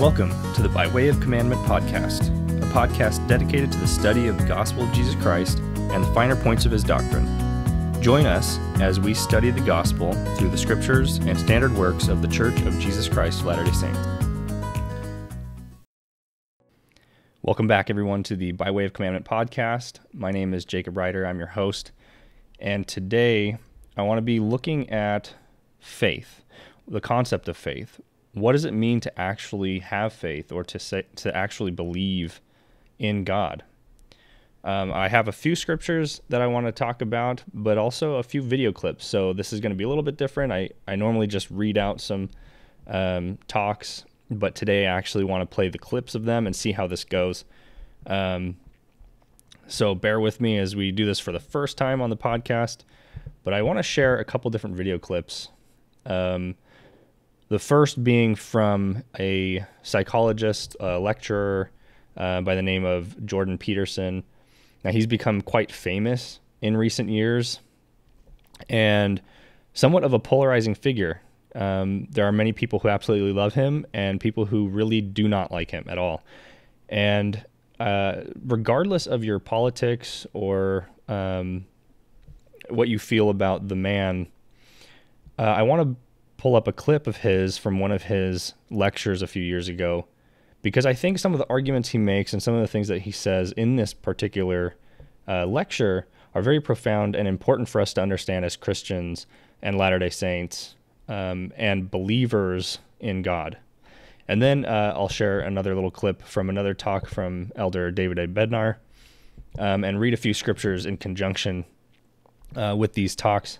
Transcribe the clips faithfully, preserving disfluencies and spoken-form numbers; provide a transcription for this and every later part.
Welcome to the By Way Of Commandment podcast, a podcast dedicated to the study of the gospel of Jesus Christ and the finer points of his doctrine. Join us as we study the gospel through the scriptures and standard works of the Church of Jesus Christ, Latter-day Saints. Welcome back, everyone, to the By Way Of Commandment podcast. My name is Jacob Ryder. I'm your host. And today I want to be looking at faith, the concept of faith. What does it mean to actually have faith or to say, to actually believe in God? Um, I have a few scriptures that I want to talk about, but also a few video clips. So this is going to be a little bit different. I, I normally just read out some um, talks, but today I actually want to play the clips of them and see how this goes. Um, so bear with me as we do this for the first time on the podcast, but I want to share a couple different video clips. Um, The first being from a psychologist, a lecturer uh, by the name of Jordan Peterson. Now, he's become quite famous in recent years and somewhat of a polarizing figure. Um, there are many people who absolutely love him and people who really do not like him at all. And uh, regardless of your politics or um, what you feel about the man, uh, I want to pull up a clip of his from one of his lectures a few years ago, because I think some of the arguments he makes and some of the things that he says in this particular uh, lecture are very profound and important for us to understand as Christians and Latter-day Saints um, and believers in God. And then uh, I'll share another little clip from another talk from Elder David A. Bednar um, and read a few scriptures in conjunction uh, with these talks.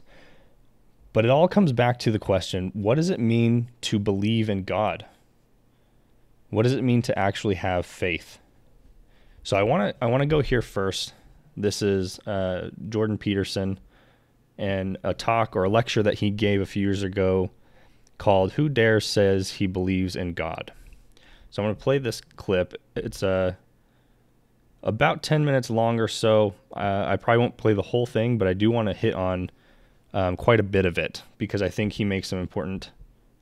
But it all comes back to the question, what does it mean to believe in God? What does it mean to actually have faith? So I want to I want to go here first. This is uh, Jordan Peterson and a talk or a lecture that he gave a few years ago called Who Dares Says He Believes in God? So I'm going to play this clip. It's uh, about ten minutes long or so. Uh, I probably won't play the whole thing, but I do want to hit on Um, quite a bit of it, because I think he makes some important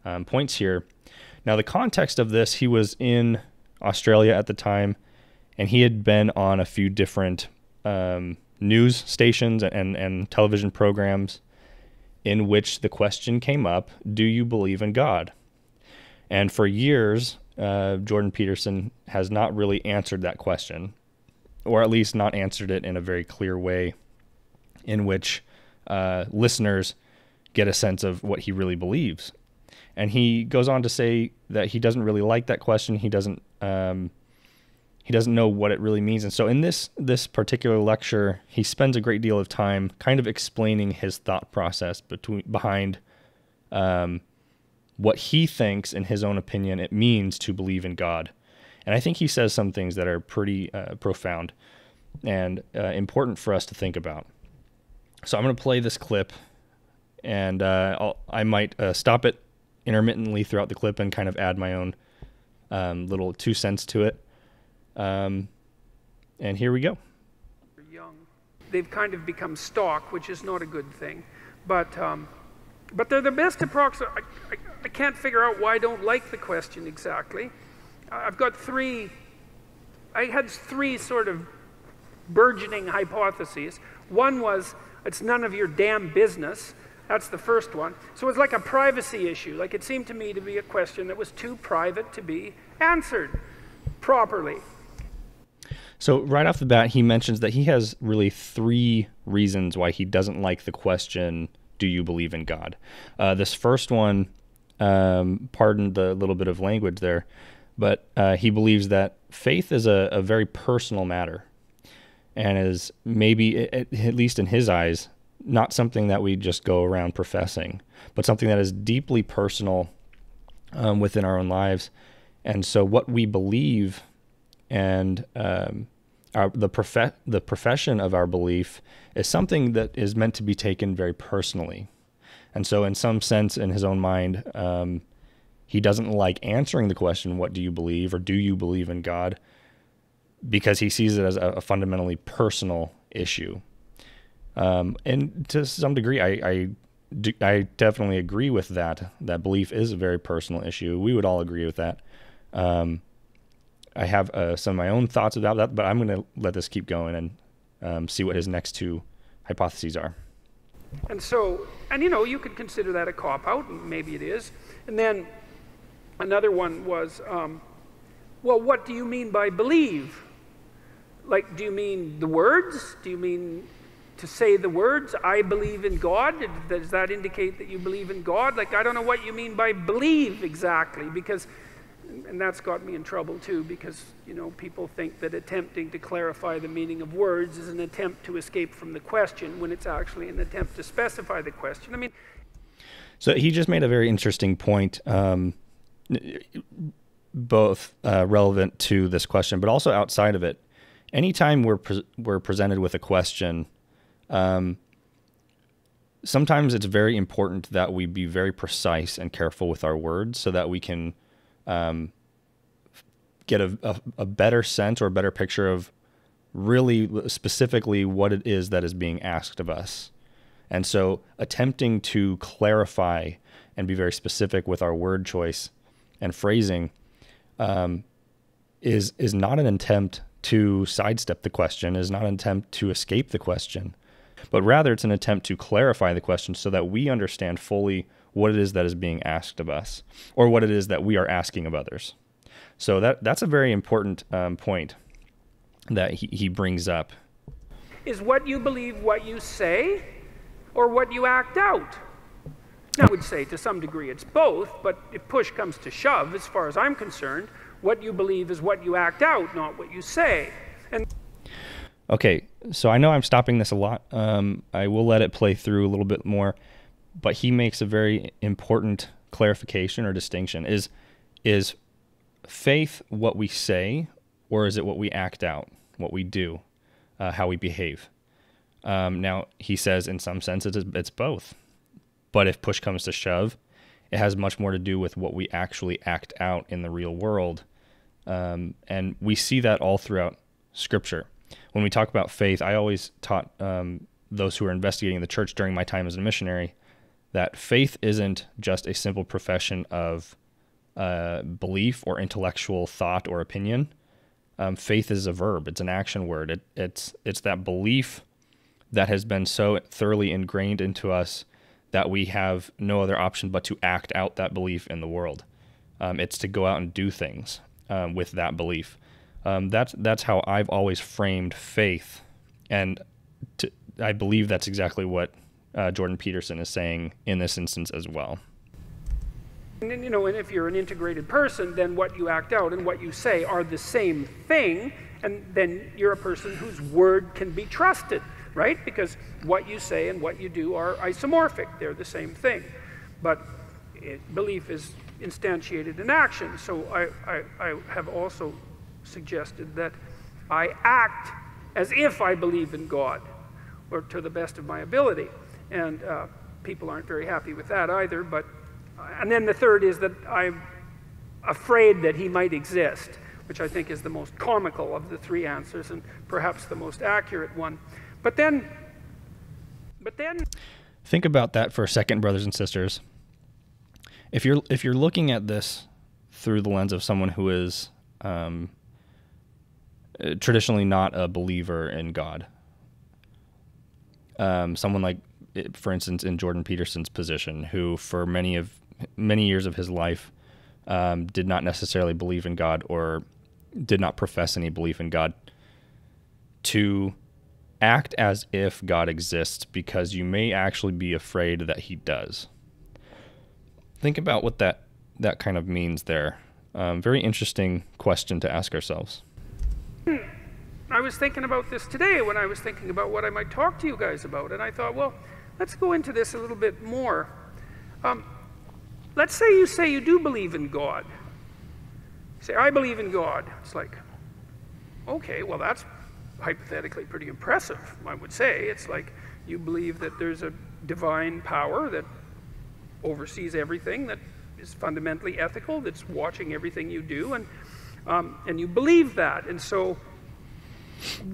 um, points here. Now, the context of this, he was in Australia at the time, and he had been on a few different um, news stations and, and television programs in which the question came up, do you believe in God? And for years, uh, Jordan Peterson has not really answered that question, or at least not answered it in a very clear way in which Uh, listeners get a sense of what he really believes. And he goes on to say that he doesn't really like that question. He doesn't um, he doesn't know what it really means. And so in this this particular lecture, he spends a great deal of time kind of explaining his thought process between behind um, what he thinks, in his own opinion, it means to believe in God. And I think he says some things that are pretty uh, profound and uh, important for us to think about. So I'm going to play this clip, and uh, I'll, I might uh, stop it intermittently throughout the clip and kind of add my own um, little two cents to it. Um, and here we go. Young. They've kind of become stock, which is not a good thing. But um, but they're the best approximate. I, I, I can't figure out why I don't like the question exactly. I've got three. I had three sort of burgeoning hypotheses. One was, it's none of your damn business. That's the first one. So it's like a privacy issue. Like, it seemed to me to be a question that was too private to be answered properly. So right off the bat, he mentions that he has really three reasons why he doesn't like the question, do you believe in God? Uh, this first one, um, pardon the little bit of language there, but uh, he believes that faith is a, a very personal matter, and is maybe, at least in his eyes, not something that we just go around professing, but something that is deeply personal um, within our own lives. And so what we believe and um, our, the, prof the profession of our belief is something that is meant to be taken very personally. And so in some sense, in his own mind, um, he doesn't like answering the question, what do you believe, or do you believe in God? Because he sees it as a fundamentally personal issue. Um, and to some degree, I, I, do, I definitely agree with that. That belief is a very personal issue. We would all agree with that. Um, I have uh, some of my own thoughts about that, but I'm going to let this keep going and um, see what his next two hypotheses are. And so, and you know, you could consider that a cop-out, and maybe it is. And then another one was, um, well, what do you mean by believe? Like, do you mean the words? Do you mean to say the words, I believe in God? Does that indicate that you believe in God? Like, I don't know what you mean by believe exactly, because, and that's got me in trouble too, because, you know, people think that attempting to clarify the meaning of words is an attempt to escape from the question, when it's actually an attempt to specify the question. I mean... So he just made a very interesting point, um, both uh, relevant to this question, but also outside of it. Anytime we're, pre we're presented with a question, um, sometimes it's very important that we be very precise and careful with our words so that we can um, get a, a, a better sense or a better picture of really specifically what it is that is being asked of us. And so attempting to clarify and be very specific with our word choice and phrasing um, is, is not an attempt to sidestep the question, is not an attempt to escape the question, but rather it's an attempt to clarify the question so that we understand fully what it is that is being asked of us, or what it is that we are asking of others. So that that's a very important um, point that he, he brings up. Is what you believe what you say, or what you act out? Now, I would say to some degree it's both, but if push comes to shove, as far as I'm concerned, what you believe is what you act out, not what you say. And okay, so I know I'm stopping this a lot. Um, I will let it play through a little bit more, but he makes a very important clarification or distinction. Is, is faith what we say, or is it what we act out, what we do, uh, how we behave? Um, now, he says in some sense it's, it's both, but if push comes to shove, it has much more to do with what we actually act out in the real world. Um, and we see that all throughout Scripture. When we talk about faith, I always taught um, those who are investigating the church during my time as a missionary that faith isn't just a simple profession of uh, belief or intellectual thought or opinion. Um, faith is a verb. It's an action word. It, it's, it's that belief that has been so thoroughly ingrained into us that we have no other option but to act out that belief in the world. Um, it's to go out and do things um, with that belief. Um, that's that's how I've always framed faith, and to, I believe that's exactly what uh, Jordan Peterson is saying in this instance as well. And then, you know, and if you're an integrated person, then what you act out and what you say are the same thing, and then you're a person whose word can be trusted. Right? Because what you say and what you do are isomorphic. They're the same thing. But it, belief is instantiated in action. So I, I, I have also suggested that I act as if I believe in God, or to the best of my ability. And uh, people aren't very happy with that either. But, and then the third is that I'm afraid that he might exist, which I think is the most comical of the three answers and perhaps the most accurate one. But then, but then, think about that for a second, brothers and sisters. If you're if you're looking at this through the lens of someone who is um, traditionally not a believer in God, um, someone like, for instance, in Jordan Peterson's position, who for many of many years of his life um, did not necessarily believe in God or did not profess any belief in God, to act as if God exists because you may actually be afraid that he does. Think about what that, that kind of means there. Um, very interesting question to ask ourselves. I was thinking about this today when I was thinking about what I might talk to you guys about, and I thought, well, let's go into this a little bit more. Um, let's say you say you do believe in God. You say, I believe in God. It's like, okay, well, that's hypothetically pretty impressive, I would say. It's like you believe that there's a divine power that oversees everything, that is fundamentally ethical, that's watching everything you do, and um, and you believe that. And so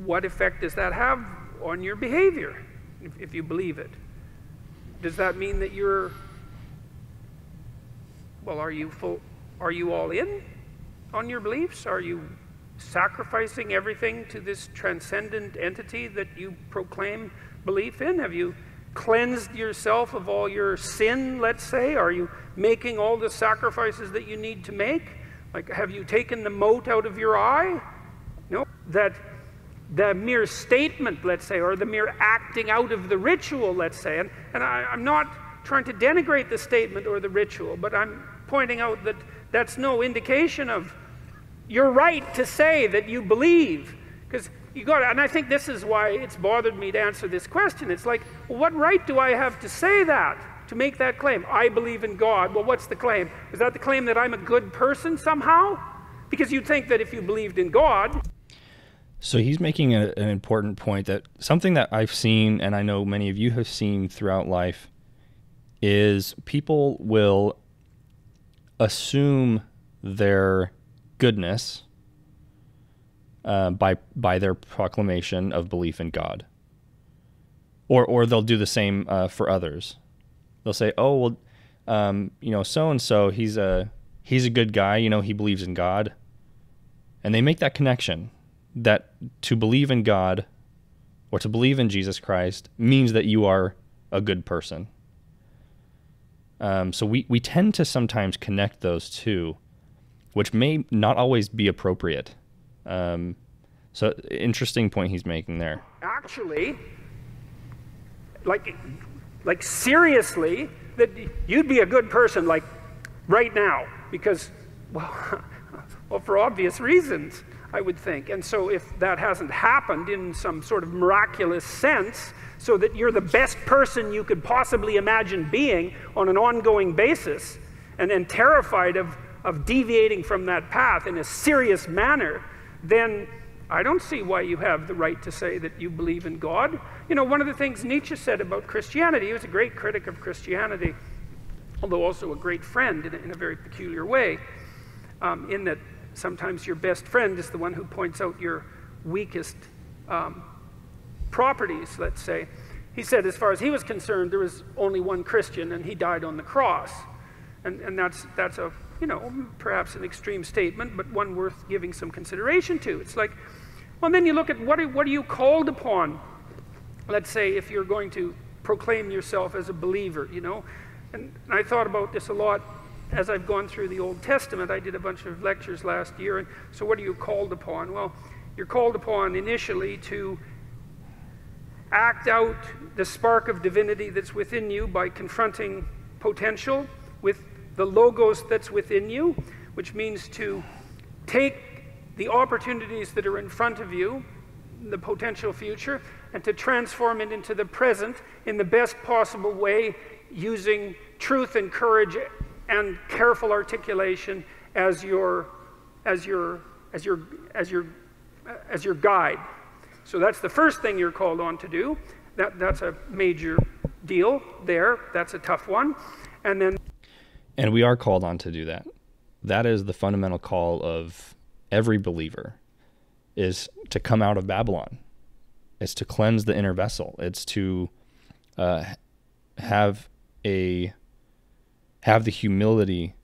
what effect does that have on your behavior if, if you believe it? Does that mean that you're, well, are you full, are you all in? on your beliefs? Are you sacrificing everything to this transcendent entity that you proclaim belief in? Have you cleansed yourself of all your sin, let's say? Are you making all the sacrifices that you need to make? Like, have you taken the mote out of your eye? No. That the mere statement, let's say, or the mere acting out of the ritual, let's say, and, and I, I'm not trying to denigrate the statement or the ritual, but I'm pointing out that that's no indication of your right to say that you believe. Because you got, and I think this is why it's bothered me to answer this question. It's like, well, what right do I have to say that, to make that claim? I believe in God. Well, what's the claim? Is that the claim that I'm a good person somehow? Because you'd think that if you believed in God. So he's making a, an important point, that something that I've seen, and I know many of you have seen throughout life, is people will assume their goodness uh, by by their proclamation of belief in God, or or they'll do the same uh, for others. They'll say, "Oh, well, um, you know, so and so, he's a he's a good guy. You know, he believes in God," and they make that connection that to believe in God or to believe in Jesus Christ means that you are a good person. Um, so we we tend to sometimes connect those two, which may not always be appropriate. Um, so interesting point he's making there. Actually, like, like seriously, that you'd be a good person like right now, because, well, well, for obvious reasons, I would think. And so if that hasn't happened in some sort of miraculous sense, so that you're the best person you could possibly imagine being on an ongoing basis, and then terrified of of deviating from that path in a serious manner, then I don't see why you have the right to say that you believe in God. You know, one of the things Nietzsche said about Christianity, he was a great critic of Christianity, although also a great friend in a, in a very peculiar way, um, in that sometimes your best friend is the one who points out your weakest um, properties, let's say. He said, as far as he was concerned, there was only one Christian, and he died on the cross. And, and that's, that's a, you know, perhaps an extreme statement, but one worth giving some consideration to. It's like, well, then you look at what are, what are you called upon, let's say, if you're going to proclaim yourself as a believer, you know? And, and I thought about this a lot as I've gone through the Old Testament. I did a bunch of lectures last year, and so what are you called upon? Well, you're called upon initially to act out the spark of divinity that's within you by confronting potential with the logos that's within you, which means to take the opportunities that are in front of you, the potential future, and to transform it into the present in the best possible way, using truth and courage and careful articulation as your as your as your as your as your guide. So that's the first thing you're called on to do. That that's a major deal there. That's a tough one. And then And we are called on to do that. That is the fundamental call of every believer, is to come out of Babylon. It's to cleanse the inner vessel. It's to uh, have a have the humility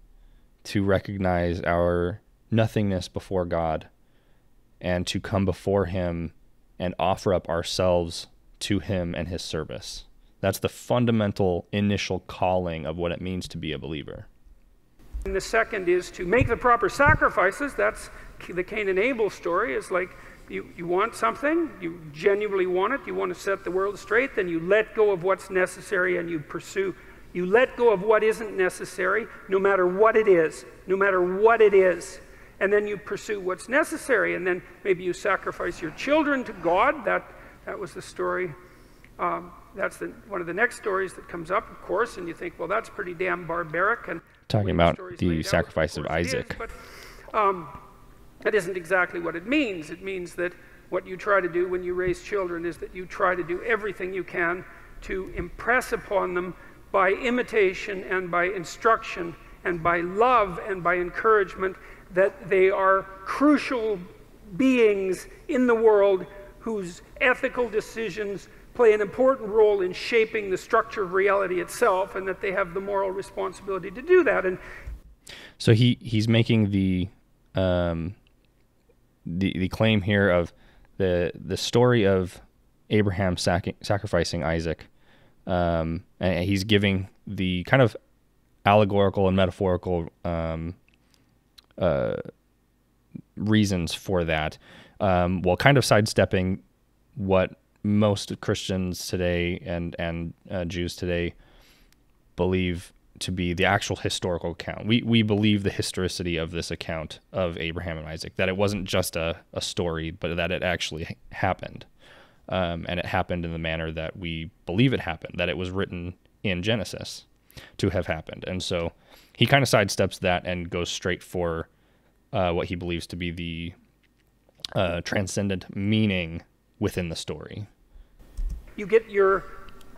to recognize our nothingness before God, and to come before Him and offer up ourselves to Him and His service. That's the fundamental initial calling of what it means to be a believer. And the second is to make the proper sacrifices. That's the Cain and Abel story. It's like you, you want something, you genuinely want it, you want to set the world straight, then you let go of what's necessary and you pursue. You let go of what isn't necessary, no matter what it is, no matter what it is. And then you pursue what's necessary, and then maybe you sacrifice your children to God. That, that was the story. Um, That's the, one of the next stories that comes up, of course, and you think, well, that's pretty damn barbaric. And talking about the sacrifice of Isaac. But um, that isn't exactly what it means. It means that what you try to do when you raise children is that you try to do everything you can to impress upon them by imitation and by instruction and by love and by encouragement that they are crucial beings in the world whose ethical decisions play an important role in shaping the structure of reality itself, and that they have the moral responsibility to do that. And so he he's making the um, the the claim here of the the story of Abraham sac sacrificing Isaac, um, and he's giving the kind of allegorical and metaphorical um, uh, reasons for that, um, while kind of sidestepping what most Christians today and and uh, Jews today believe to be the actual historical account. We we believe the historicity of this account of Abraham and Isaac, that it wasn't just a, a story, but that it actually happened. Um, and it happened in the manner that we believe it happened, that it was written in Genesis to have happened. And so he kind of sidesteps that and goes straight for uh, what he believes to be the uh, transcendent meaning within the story. You get your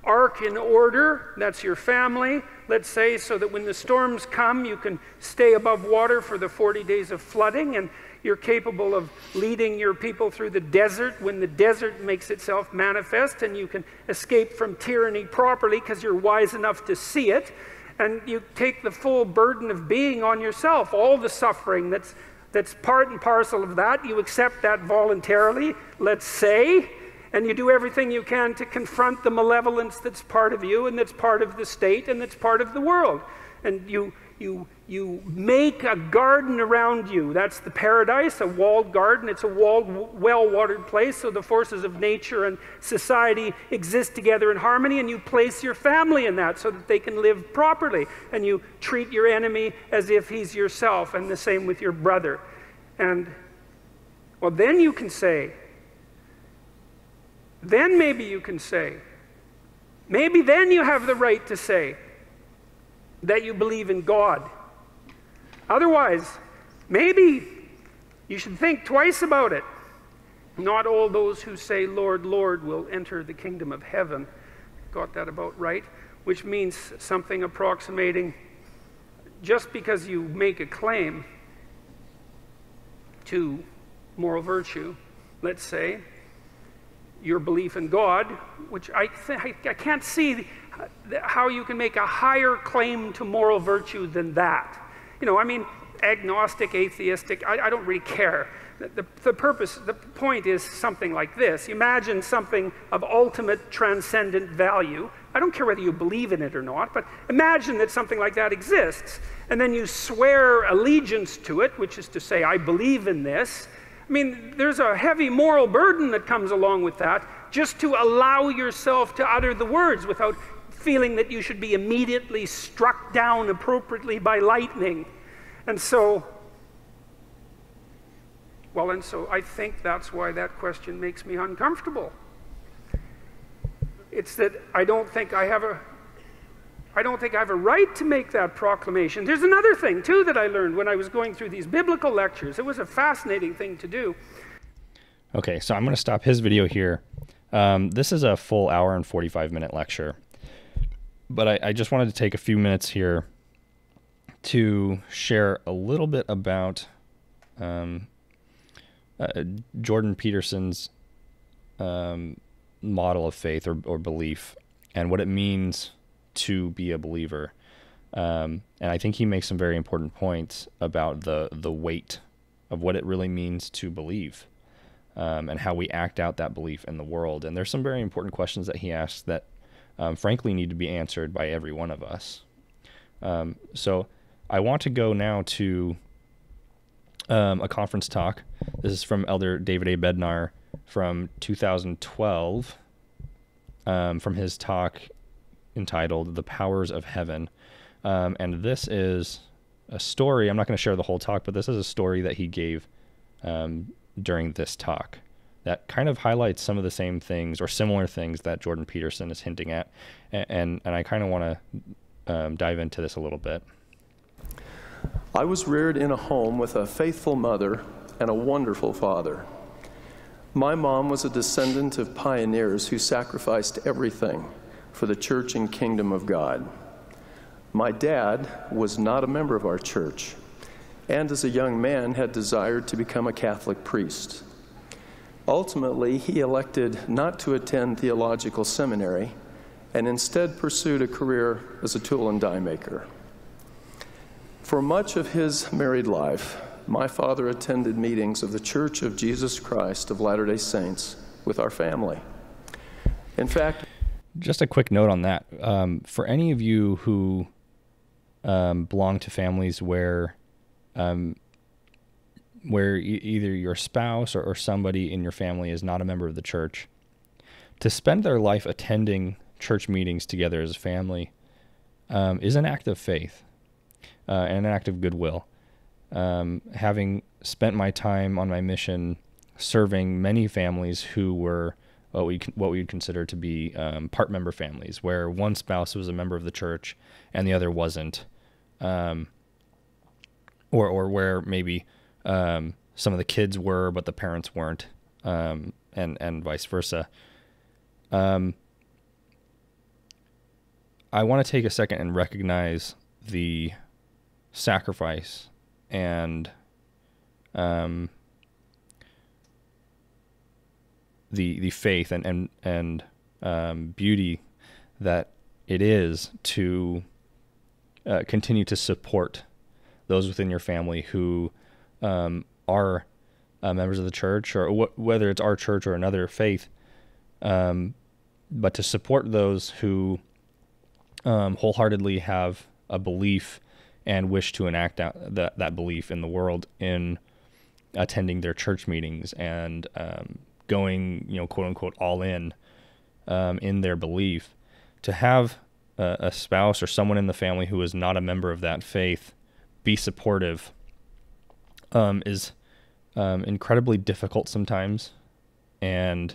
ark in order, that's your family, let's say, so that when the storms come, you can stay above water for the forty days of flooding, and you're capable of leading your people through the desert when the desert makes itself manifest, and you can escape from tyranny properly because you're wise enough to see it, and you take the full burden of being on yourself, all the suffering that's that's part and parcel of that. You accept that voluntarily, let's say, and you do everything you can to confront the malevolence that's part of you and that's part of the state and that's part of the world. And you, you, you make a garden around you. That's the paradise, a walled garden. It's a walled, well-watered place, so the forces of nature and society exist together in harmony, and you place your family in that so that they can live properly. And you treat your enemy as if he's yourself, and the same with your brother. And, well, then you can say, then maybe you can say, maybe then you have the right to say that you believe in God. Otherwise, maybe you should think twice about it. Not all those who say, Lord, Lord, will enter the kingdom of heaven. Got that about right? Which means something approximating, just because you make a claim to moral virtue, let's say, your belief in God, which I, th I can't see how you can make a higher claim to moral virtue than that. You know, I mean, agnostic, atheistic, I, I don't really care. The, the, the purpose, the point is something like this. Imagine something of ultimate transcendent value. I don't care whether you believe in it or not, but imagine that something like that exists. And then you swear allegiance to it, which is to say, I believe in this. I mean, there's a heavy moral burden that comes along with that, just to allow yourself to utter the words without feeling that you should be immediately struck down appropriately by lightning. And so, well, and so I think that's why that question makes me uncomfortable. It's that I don't think I have a, I don't think I have a right to make that proclamation. There's another thing, too, that I learned when I was going through these biblical lectures. It was a fascinating thing to do. Okay, so I'm going to stop his video here. Um, this is a full hour and forty-five minute lecture. But I, I just wanted to take a few minutes here to share a little bit about um, uh, Jordan Peterson's um, model of faith or, or belief and what it means to be a believer, um, and I think he makes some very important points about the the weight of what it really means to believe, um, and how we act out that belief in the world. And there's some very important questions that he asks that, um, frankly, need to be answered by every one of us. Um, so I want to go now to um, a conference talk. This is from Elder David A. Bednar from two thousand twelve, um, from his talk entitled The Powers of Heaven. Um, and this is a story. I'm not going to share the whole talk, but this is a story that he gave um, during this talk that kind of highlights some of the same things or similar things that Jordan Peterson is hinting at. And, and, and I kind of want to um, dive into this a little bit. I was reared in a home with a faithful mother and a wonderful father. My mom was a descendant of pioneers who sacrificed everything for the church and kingdom of God. My dad was not a member of our church, and as a young man had desired to become a Catholic priest. Ultimately, he elected not to attend theological seminary and instead pursued a career as a tool and die maker. For much of his married life, my father attended meetings of the Church of Jesus Christ of Latter-day Saints with our family. In fact, just a quick note on that. Um, for any of you who um, belong to families where um, where e either your spouse or, or somebody in your family is not a member of the church, to spend their life attending church meetings together as a family um, is an act of faith uh, and an act of goodwill. Um, having spent my time on my mission serving many families who were what we what we would consider to be um, part member families, where one spouse was a member of the church and the other wasn't, um, or or where maybe um, some of the kids were but the parents weren't, um, and and vice versa. Um, I want to take a second and recognize the sacrifice and um, the the faith and and and um, beauty that it is to uh, continue to support those within your family who um, are uh, members of the church, or wh whether it's our church or another faith, um, but to support those who um, wholeheartedly have a belief and wish to enact out that, that belief in the world in attending their church meetings and um, going, you know, quote unquote, all in um, in their belief. To have a, a spouse or someone in the family who is not a member of that faith be supportive um, is um, incredibly difficult sometimes. And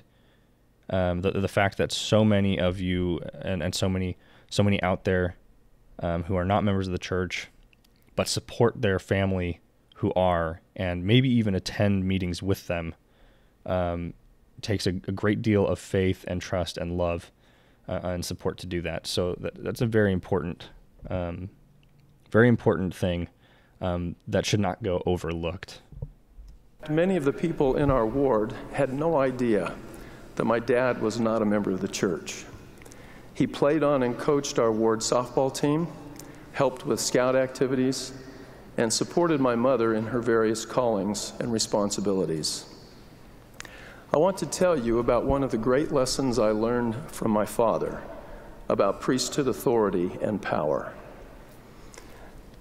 um, the, the fact that so many of you and, and so many so many out there um, who are not members of the church but support their family who are, and maybe even attend meetings with them, um, takes a, a great deal of faith and trust and love uh, and support to do that. So that, that's a very important, um, very important thing um, that should not go overlooked. Many of the people in our ward had no idea that my dad was not a member of the church. He played on and coached our ward softball team, helped with scout activities, and supported my mother in her various callings and responsibilities. I want to tell you about one of the great lessons I learned from my father about priesthood authority and power.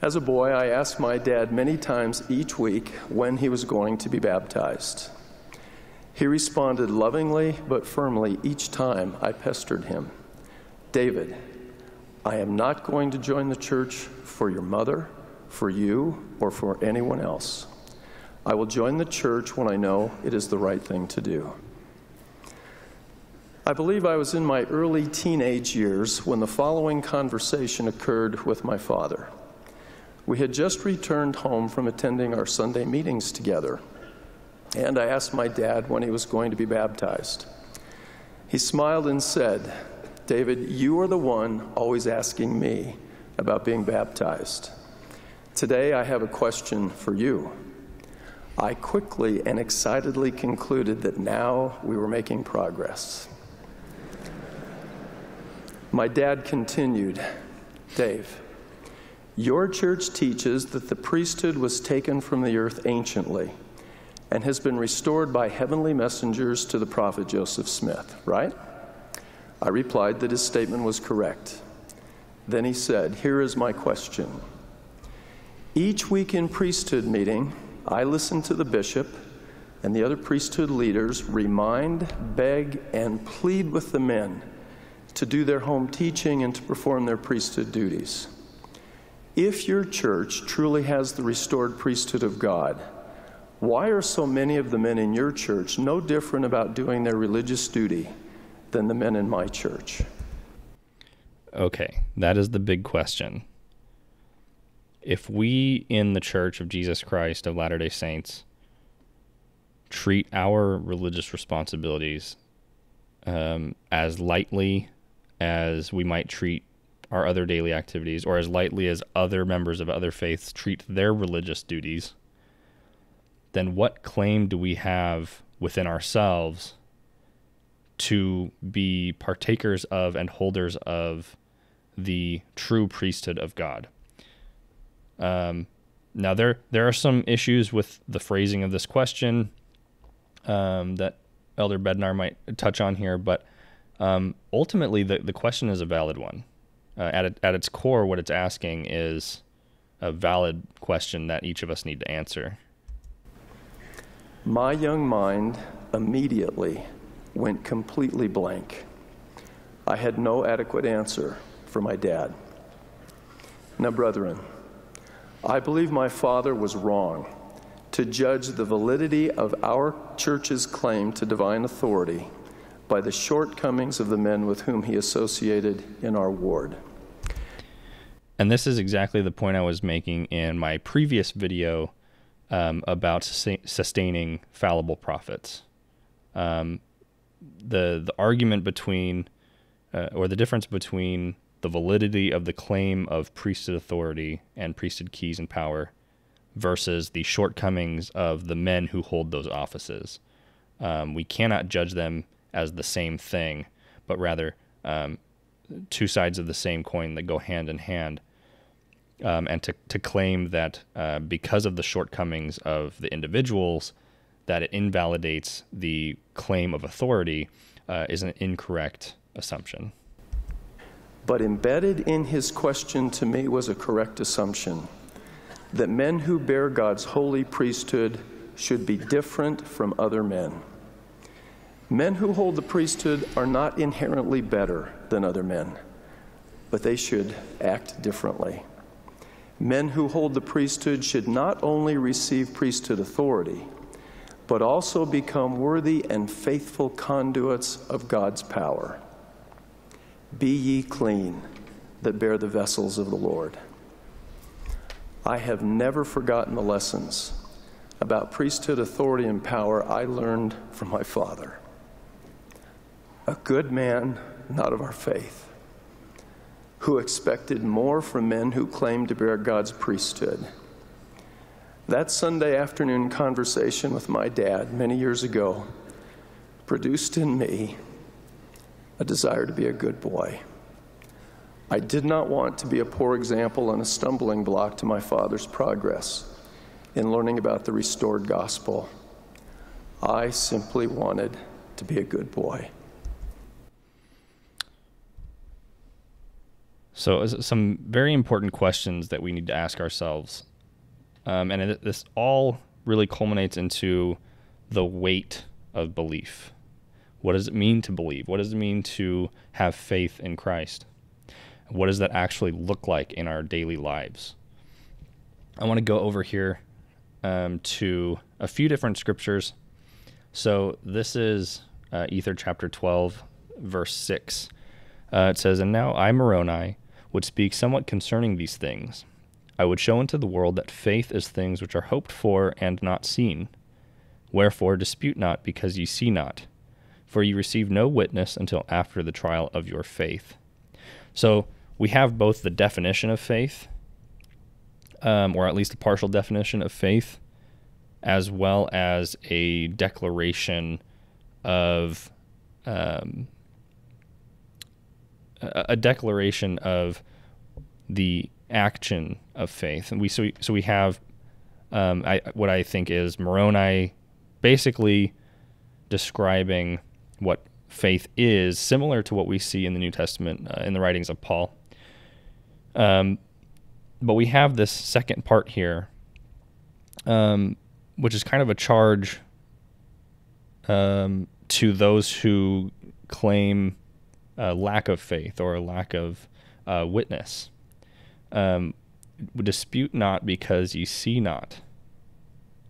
As a boy, I asked my dad many times each week when he was going to be baptized. He responded lovingly but firmly each time I pestered him. David, I am not going to join the church for your mother, for you, or for anyone else. I will join the church when I know it is the right thing to do. I believe I was in my early teenage years when the following conversation occurred with my father. We had just returned home from attending our Sunday meetings together, and I asked my dad when he was going to be baptized. He smiled and said, David, you are the one always asking me about being baptized. Today I have a question for you. I quickly and excitedly concluded that now we were making progress. My dad continued, Dave, your church teaches that the priesthood was taken from the earth anciently and has been restored by heavenly messengers to the prophet Joseph Smith, right? I replied that his statement was correct. Then he said, here is my question. Each week in priesthood meeting, I listen to the bishop and the other priesthood leaders remind, beg, and plead with the men to do their home teaching and to perform their priesthood duties. If your church truly has the restored priesthood of God, why are so many of the men in your church no different about doing their religious duty than the men in my church? Okay, that is the big question. If we in the Church of Jesus Christ of Latter-day Saints treat our religious responsibilities um, as lightly as we might treat our other daily activities, or as lightly as other members of other faiths treat their religious duties, then what claim do we have within ourselves to be partakers of and holders of the true priesthood of God? Um, Now, there, there are some issues with the phrasing of this question um, that Elder Bednar might touch on here, but um, ultimately the, the question is a valid one. Uh, at, it, at its core, what it's asking is a valid question that each of us need to answer. My young mind immediately went completely blank. I had no adequate answer for my dad. Now, brethren, I believe my father was wrong to judge the validity of our church's claim to divine authority by the shortcomings of the men with whom he associated in our ward. And this is exactly the point I was making in my previous video um, about sustaining fallible prophets. Um, the, the argument between, uh, or the difference between the validity of the claim of priesthood authority and priesthood keys and power versus the shortcomings of the men who hold those offices. Um, we cannot judge them as the same thing, but rather um, two sides of the same coin that go hand in hand. Um, and to, to claim that uh, because of the shortcomings of the individuals, that it invalidates the claim of authority uh, is an incorrect assumption. But embedded in his question to me was a correct assumption that men who bear God's holy priesthood should be different from other men. Men who hold the priesthood are not inherently better than other men, but they should act differently. Men who hold the priesthood should not only receive priesthood authority, but also become worthy and faithful conduits of God's power. Be ye clean that bear the vessels of the Lord. I have never forgotten the lessons about priesthood authority and power I learned from my father. A good man, not of our faith, who expected more from men who claimed to bear God's priesthood. That Sunday afternoon conversation with my dad many years ago produced in me a desire to be a good boy. I did not want to be a poor example and a stumbling block to my father's progress in learning about the restored gospel. I simply wanted to be a good boy. So some very important questions that we need to ask ourselves. Um, and it, this all really culminates into the weight of belief. What does it mean to believe? What does it mean to have faith in Christ? What does that actually look like in our daily lives? I want to go over here um, to a few different scriptures. So this is uh, Ether chapter twelve, verse six. Uh, it says, "And now I, Moroni, would speak somewhat concerning these things. I would show unto the world that faith is things which are hoped for and not seen. Wherefore dispute not, because ye see not. For you receive no witness until after the trial of your faith." So we have both the definition of faith, um, or at least a partial definition of faith, as well as a declaration of um, a declaration of the action of faith. And we so we, so we have um, I, what I think is Moroni basically describing what faith is, similar to what we see in the New Testament, uh, in the writings of Paul. Um, but we have this second part here, um, which is kind of a charge um, to those who claim a lack of faith or a lack of uh, witness. Um, dispute not, because ye see not,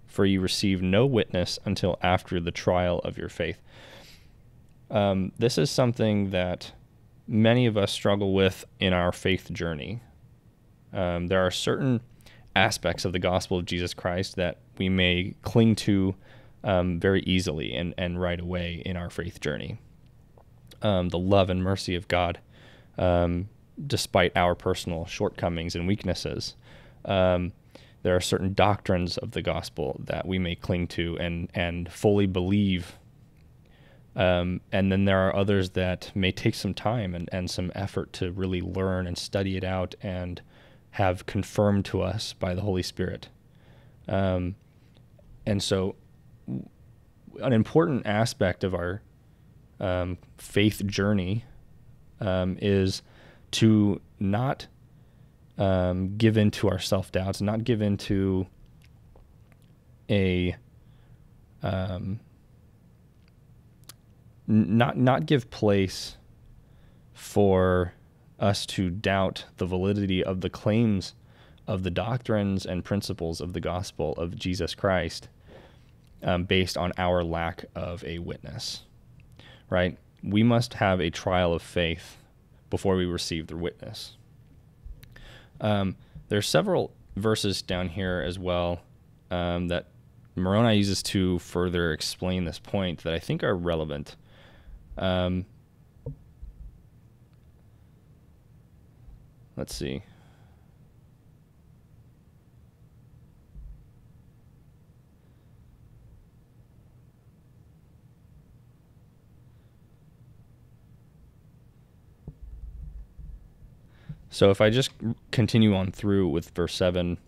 for ye receive no witness until after the trial of your faith. Um, this is something that many of us struggle with in our faith journey. Um, there are certain aspects of the gospel of Jesus Christ that we may cling to um, very easily and, and right away in our faith journey. Um, the love and mercy of God, um, despite our personal shortcomings and weaknesses. Um, there are certain doctrines of the gospel that we may cling to and, and fully believe. Um, and then there are others that may take some time and, and some effort to really learn and study it out and have confirmed to us by the Holy Spirit. Um, and so an important aspect of our um, faith journey um, is to not um, give in to our self-doubts, not give in to a... Um, not not give place for us to doubt the validity of the claims of the doctrines and principles of the gospel of Jesus Christ um, based on our lack of a witness, right? We must have a trial of faith before we receive the witness. Um, there are several verses down here as well um, that Moroni uses to further explain this point that I think are relevant. Um, let's see. So if I just continue on through with verse seven,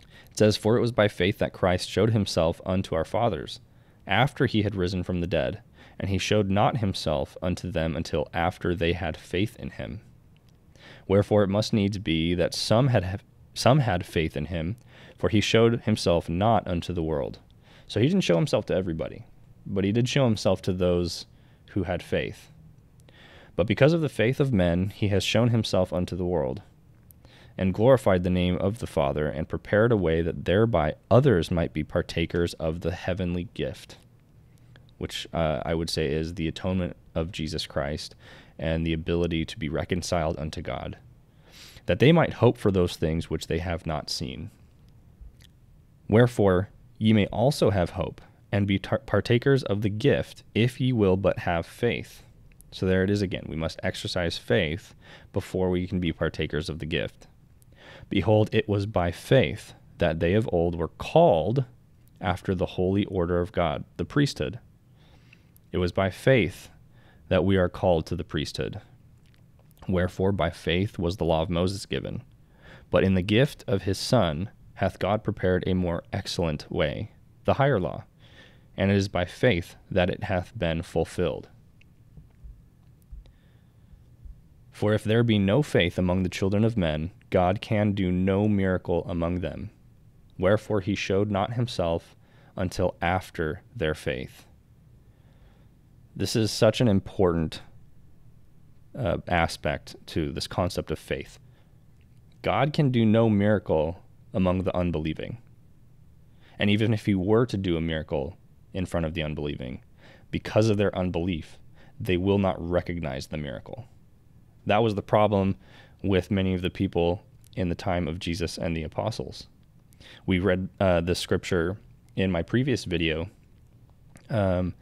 it says, "For it was by faith that Christ showed himself unto our fathers, after he had risen from the dead, and he showed not himself unto them until after they had faith in him. Wherefore it must needs be that some had some had faith in him, for he showed himself not unto the world." So he didn't show himself to everybody, but he did show himself to those who had faith. "But because of the faith of men, he has shown himself unto the world, and glorified the name of the Father, and prepared a way that thereby others might be partakers of the heavenly gift," which uh, I would say is the atonement of Jesus Christ and the ability to be reconciled unto God, "that they might hope for those things which they have not seen. Wherefore ye may also have hope, and be partakers of the gift, if ye will but have faith." So there it is again. We must exercise faith before we can be partakers of the gift. "Behold, it was by faith that they of old were called after the holy order of God," the priesthood. It was by faith that we are called to the priesthood. "Wherefore by faith was the law of Moses given. But in the gift of his Son hath God prepared a more excellent way, the higher law, and it is by faith that it hath been fulfilled. For if there be no faith among the children of men, God can do no miracle among them. Wherefore he showed not himself until after their faith." This is such an important uh, aspect to this concept of faith. God can do no miracle among the unbelieving. And even if he were to do a miracle in front of the unbelieving, because of their unbelief, they will not recognize the miracle. That was the problem with many of the people in the time of Jesus and the apostles. We read uh, the scripture in my previous video um,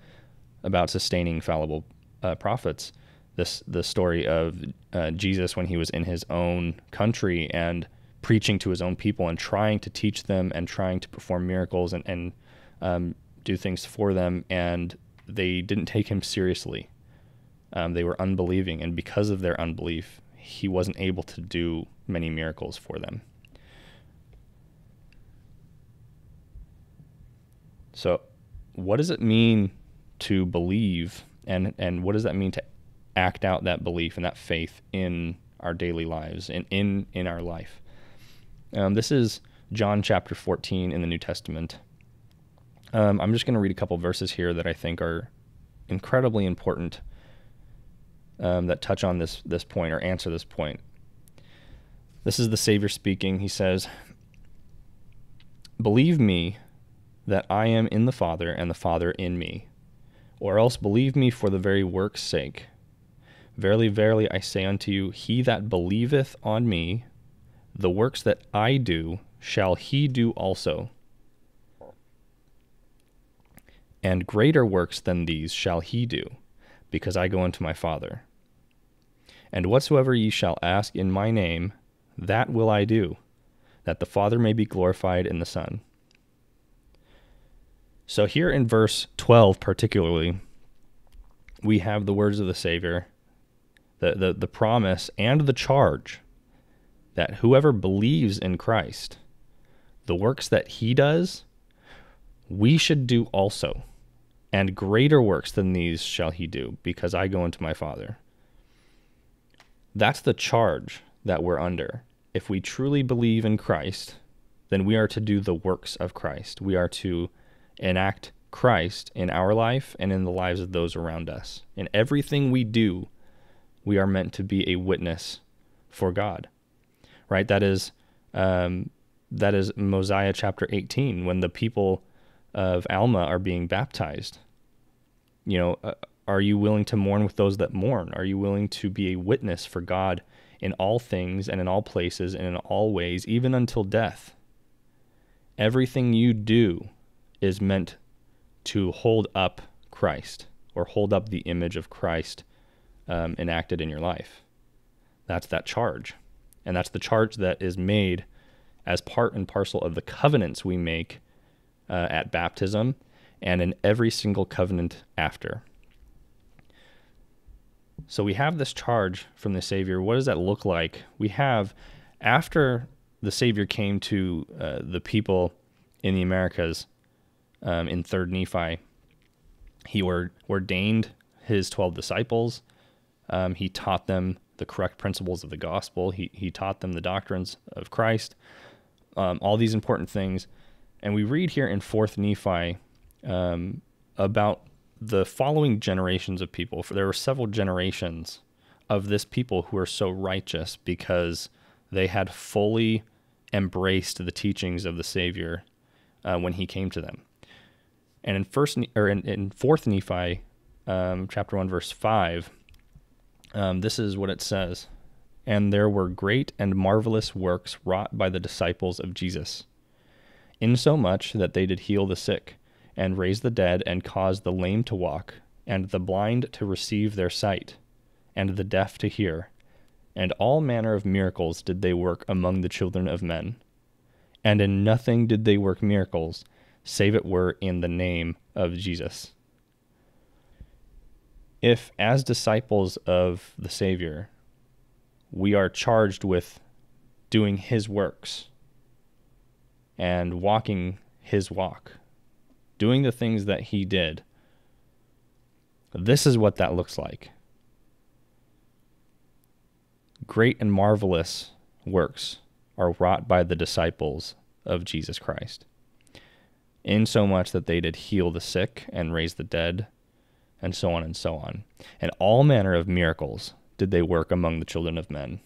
about sustaining fallible uh, prophets. This the story of uh, Jesus when he was in his own country and preaching to his own people and trying to teach them and trying to perform miracles and, and um, do things for them, and they didn't take him seriously. Um, they were unbelieving, and because of their unbelief, he wasn't able to do many miracles for them. So what does it mean to believe, and, and what does that mean to act out that belief and that faith in our daily lives and in, in our life? Um, this is John chapter fourteen in the New Testament. Um, I'm just going to read a couple verses here that I think are incredibly important Um, that touch on this this point or answer this point. This is the Savior speaking. He says, "Believe me that I am in the Father and the Father in me, or else believe me for the very work's sake. Verily, verily, I say unto you, he that believeth on me, the works that I do shall he do also. And greater works than these shall he do, because I go unto my Father. And whatsoever ye shall ask in my name, that will I do, that the Father may be glorified in the Son." So here in verse twelve particularly, we have the words of the Savior, the, the, the promise and the charge that whoever believes in Christ, the works that he does, we should do also, and greater works than these shall he do, because I go unto my Father. That's the charge that we're under. If we truly believe in Christ, then we are to do the works of Christ. We are to enact Christ in our life and in the lives of those around us. In everything we do, we are meant to be a witness for God, right? That is, um, that is Mosiah chapter eighteen, when the people of Alma are being baptized. You know, uh, are you willing to mourn with those that mourn? Are you willing to be a witness for God in all things and in all places and in all ways, even until death? Everything you do is meant to hold up Christ, or hold up the image of Christ um, enacted in your life. That's that charge. And that's the charge that is made as part and parcel of the covenants we make uh, at baptism and in every single covenant after. So we have this charge from the Savior. What does that look like? We have, after the Savior came to uh, the people in the Americas, um, in third Nephi, he were, ordained his twelve disciples. Um, he taught them the correct principles of the gospel. He, he taught them the doctrines of Christ, um, all these important things. And we read here in fourth Nephi um, about the following generations of people. For there were several generations of this people who were so righteous because they had fully embraced the teachings of the Savior uh, when he came to them. And in first or in, in fourth Nephi, um, chapter one, verse five, um, this is what it says: "And there were great and marvelous works wrought by the disciples of Jesus, insomuch that they did heal the sick, and raise the dead, and cause the lame to walk, and the blind to receive their sight, and the deaf to hear. And all manner of miracles did they work among the children of men. And in nothing did they work miracles, save it were in the name of Jesus." If, as disciples of the Savior, we are charged with doing his works and walking his walk, doing the things that he did, this is what that looks like. Great and marvelous works are wrought by the disciples of Jesus Christ, insomuch that they did heal the sick and raise the dead, and so on and so on. And all manner of miracles did they work among the children of men.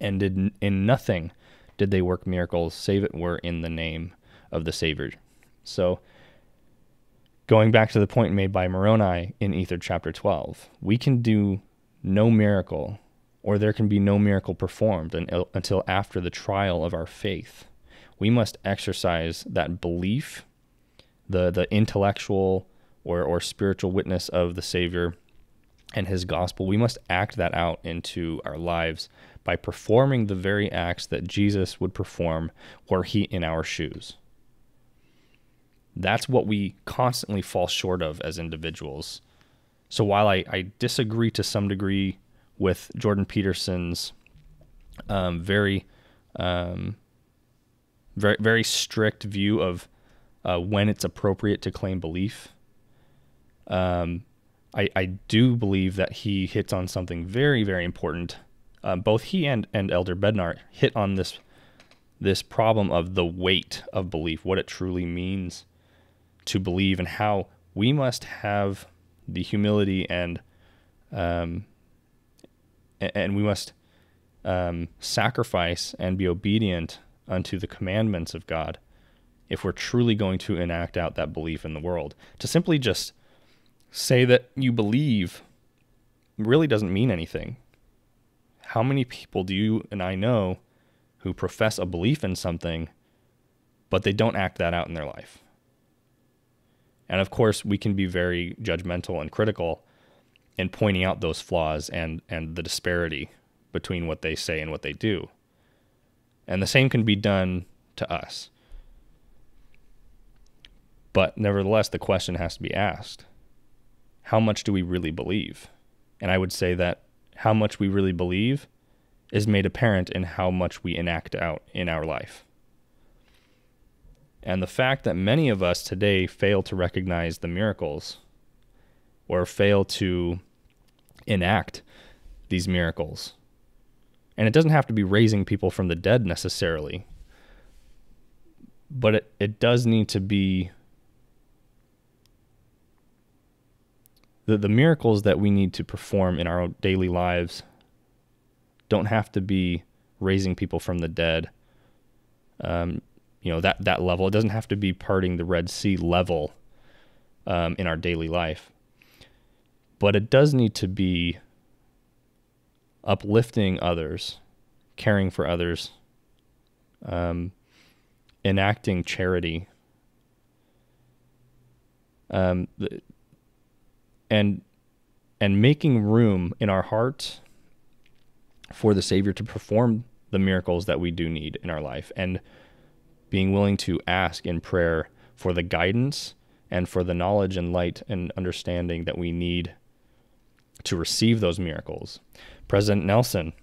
And did, in nothing did they work miracles, save it were in the name of the Savior. So, going back to the point made by Moroni in Ether chapter twelve, we can do no miracle, or there can be no miracle performed until after the trial of our faith. We must exercise that belief, the, the intellectual or, or spiritual witness of the Savior and his gospel. We must act that out into our lives by performing the very acts that Jesus would perform were he in our shoes. That's what we constantly fall short of as individuals. So while I, I disagree to some degree with Jordan Peterson's um, very, um, very, very strict view of uh, when it's appropriate to claim belief, Um, I, I do believe that he hits on something very, very important. Uh, both he and, and Elder Bednar hit on this, this problem of the weight of belief, what it truly means to believe, and how we must have the humility and um, and we must um, sacrifice and be obedient unto the commandments of God if we're truly going to enact out that belief in the world. To simply just say that you believe really doesn't mean anything. How many people do you and I know who profess a belief in something, but they don't act that out in their life? And of course, we can be very judgmental and critical in pointing out those flaws and, and the disparity between what they say and what they do. And the same can be done to us. But nevertheless, the question has to be asked: how much do we really believe? And I would say that how much we really believe is made apparent in how much we enact out in our life. And the fact that many of us today fail to recognize the miracles or fail to enact these miracles. And it doesn't have to be raising people from the dead necessarily, but it, it does need to be the, the miracles that we need to perform in our daily lives don't have to be raising people from the dead. Um, you know, that, that level, it doesn't have to be parting the Red Sea level, um, in our daily life, but it does need to be uplifting others, caring for others, um, enacting charity. Um, and, and making room in our hearts for the Savior to perform the miracles that we do need in our life, and being willing to ask in prayer for the guidance and for the knowledge and light and understanding that we need to receive those miracles. President Nelson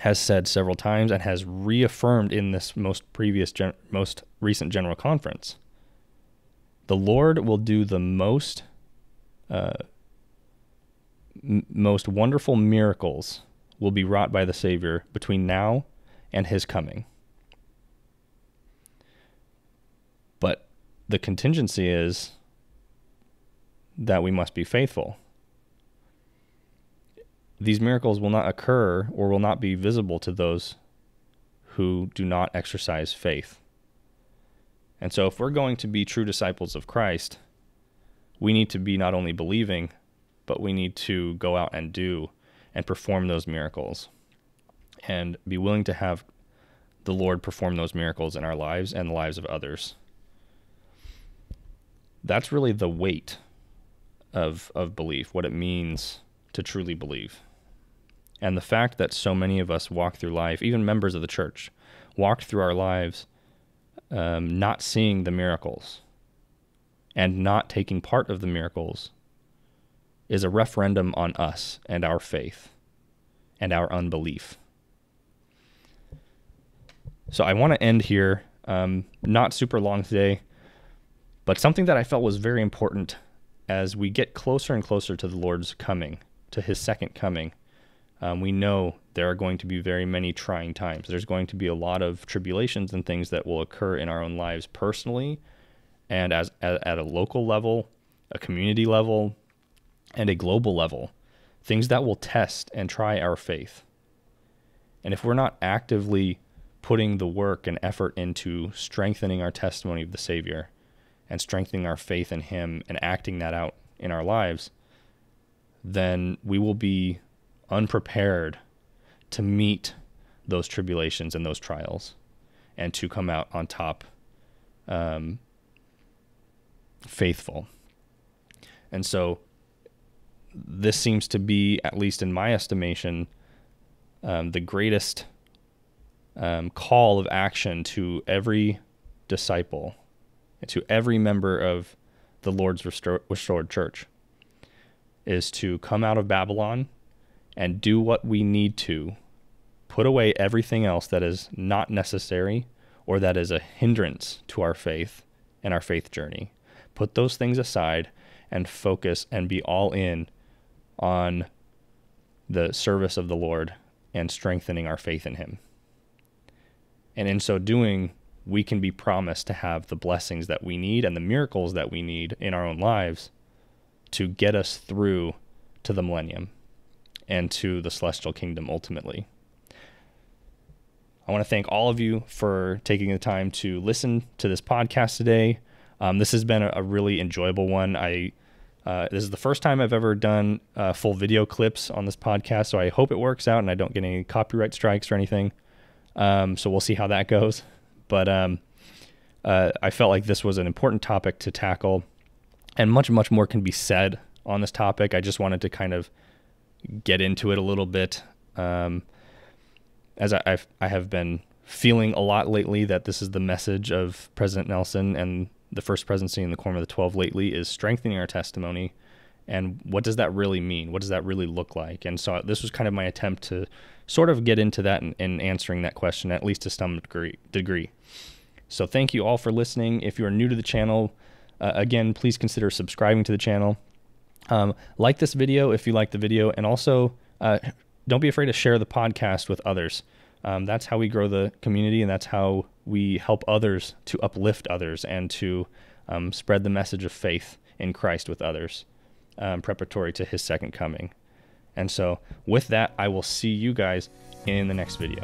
has said several times and has reaffirmed in this most previous, gen most recent General Conference, the Lord will do the most, uh, m most wonderful miracles will be wrought by the Savior between now and his coming. But the contingency is that we must be faithful. These miracles will not occur or will not be visible to those who do not exercise faith. And so if we're going to be true disciples of Christ, we need to be not only believing, but we need to go out and do and perform those miracles, and be willing to have the Lord perform those miracles in our lives and the lives of others. That's really the weight of, of belief, what it means to truly believe. And the fact that so many of us walk through life, even members of the church, walk through our lives um, not seeing the miracles and not taking part of the miracles is a referendum on us and our faith and our unbelief. So I want to end here, um, not super long today, but something that I felt was very important as we get closer and closer to the Lord's coming, to his second coming. Um, we know there are going to be very many trying times. There's going to be a lot of tribulations and things that will occur in our own lives personally and as, as at a local level, a community level, and a global level, things that will test and try our faith. And if we're not actively putting the work and effort into strengthening our testimony of the Savior and strengthening our faith in him and acting that out in our lives, then we will be unprepared to meet those tribulations and those trials and to come out on top, um, faithful. And so this seems to be, at least in my estimation, um, the greatest um, call of action to every disciple, to every member of the Lord's restored church, is to come out of Babylon and do what we need to put away everything else that is not necessary or that is a hindrance to our faith and our faith journey. Put those things aside and focus and be all in on the service of the Lord and strengthening our faith in him. And in so doing, we can be promised to have the blessings that we need and the miracles that we need in our own lives to get us through to the millennium and to the celestial kingdom ultimately. I want to thank all of you for taking the time to listen to this podcast today. Um, this has been a, a really enjoyable one. I Uh, this is the first time I've ever done uh, full video clips on this podcast, so I hope it works out and I don't get any copyright strikes or anything. Um, so we'll see how that goes. But um, uh, I felt like this was an important topic to tackle, and much, much more can be said on this topic. I just wanted to kind of get into it a little bit, um, as I, I've, I have been feeling a lot lately that this is the message of President Nelson and the first presidency in the Quorum of the Twelve lately is strengthening our testimony. And what does that really mean? What does that really look like? And so this was kind of my attempt to sort of get into that and, and answering that question, at least to some degree. degree. So thank you all for listening. If you're new to the channel, uh, again, please consider subscribing to the channel. Um, like this video if you like the video, and also uh, don't be afraid to share the podcast with others. Um, that's how we grow the community, and that's how we help others to uplift others and to um, spread the message of faith in Christ with others, um, preparatory to his second coming. And so with that, I will see you guys in the next video.